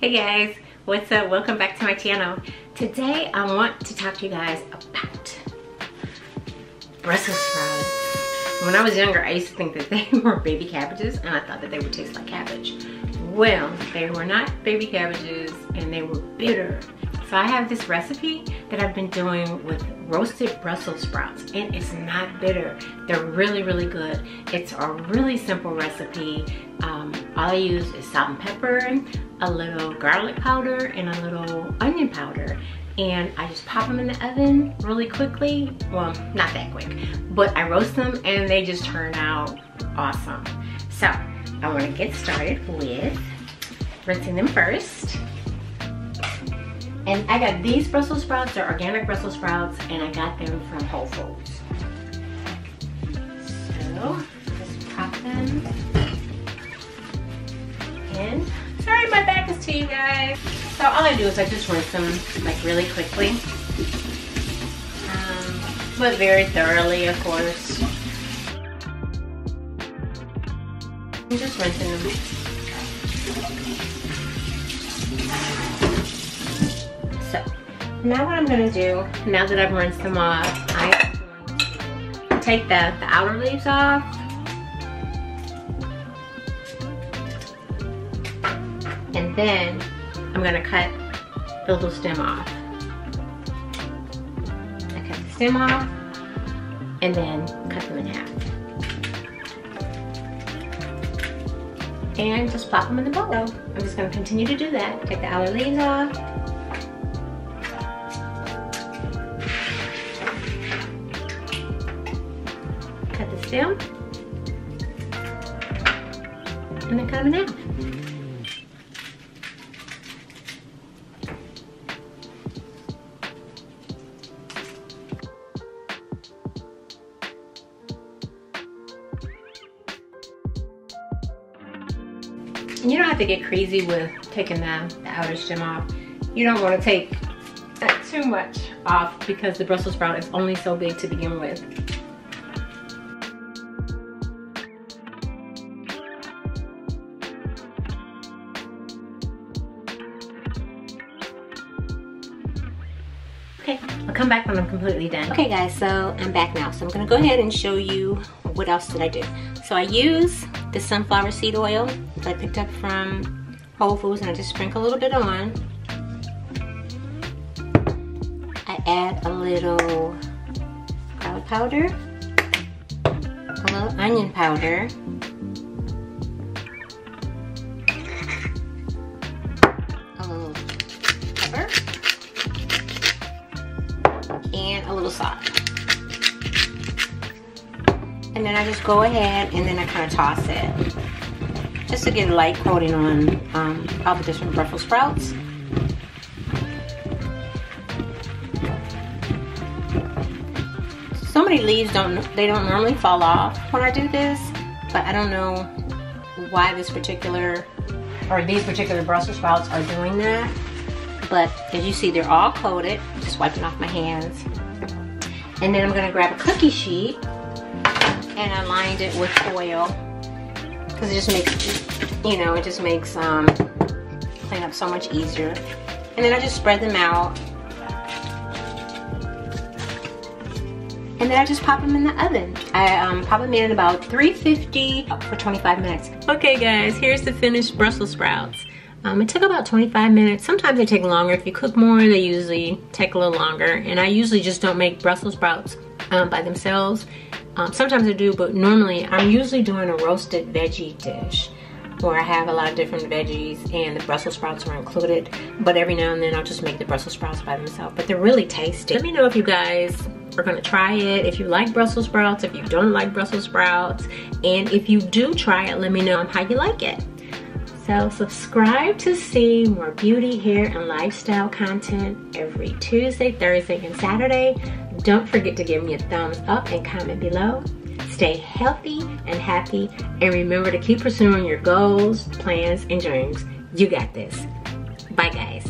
Hey guys, what's up? Welcome back to my channel. Today I want to talk to you guys about Brussels sprouts. When I was younger, I used to think that they were baby cabbages and I thought that they would taste like cabbage. Well, they were not baby cabbages and they were bitter. So I have this recipe that I've been doing with roasted Brussels sprouts and it's not bitter. They're really, really good. It's a really simple recipe. All I use is salt and pepper, a little garlic powder, and a little onion powder. And I just pop them in the oven really quickly. Well, not that quick, but I roast them and they just turn out awesome. So I wanna get started with rinsing them first. And I got these Brussels sprouts, they're organic Brussels sprouts, and I got them from Whole Foods. So, just pop them in. Sorry my back is to you guys. So all I do is I just rinse them like really quickly. But very thoroughly, of course. I'm just rinsing them. So, now what I'm gonna do, now that I've rinsed them off, I'm going to take the outer leaves off. And then I'm gonna cut the little stem off. I cut the stem off and then cut them in half. And just plop them in the bowl. So I'm just gonna continue to do that. Take the outer leaves off. Stem, and then cut them in half. And you don't have to get crazy with taking the outer stem off. You don't want to take too much off because the Brussels sprout is only so big to begin with. Okay, I'll come back when I'm completely done. Okay guys, so I'm back now. So I'm gonna go ahead and show you what else did I do. So I use the sunflower seed oil that I picked up from Whole Foods and I just sprinkle a little bit on. I add a little garlic powder, a little onion powder, a little pepper, and a little salt. And then I just go ahead and then I kind of toss it just to get a light coating on all the different Brussels sprouts. So many leaves don't normally fall off when I do this, but I don't know why these particular Brussels sprouts are doing that. But as you see, they're all coated. I'm just wiping off my hands. And then I'm gonna grab a cookie sheet and I lined it with oil because it just makes, you know, it just makes cleanup so much easier. And then I just spread them out. And then I just pop them in the oven. I pop them in about 350 for 25 minutes. Okay guys, here's the finished Brussels sprouts. It took about 25 minutes. Sometimes they take longer. If you cook more, they usually take a little longer. And I usually just don't make Brussels sprouts by themselves. Sometimes I do, but normally I'm usually doing a roasted veggie dish where I have a lot of different veggies and the Brussels sprouts are included. But every now and then I'll just make the Brussels sprouts by themselves. But they're really tasty. Let me know if you guys are gonna try it, if you like Brussels sprouts, if you don't like Brussels sprouts. And if you do try it, let me know how you like it. So subscribe to see more beauty, hair, and lifestyle content every Tuesday, Thursday, and Saturday. Don't forget to give me a thumbs up and comment below. Stay healthy and happy, and remember to keep pursuing your goals, plans, and dreams. You got this. Bye, guys.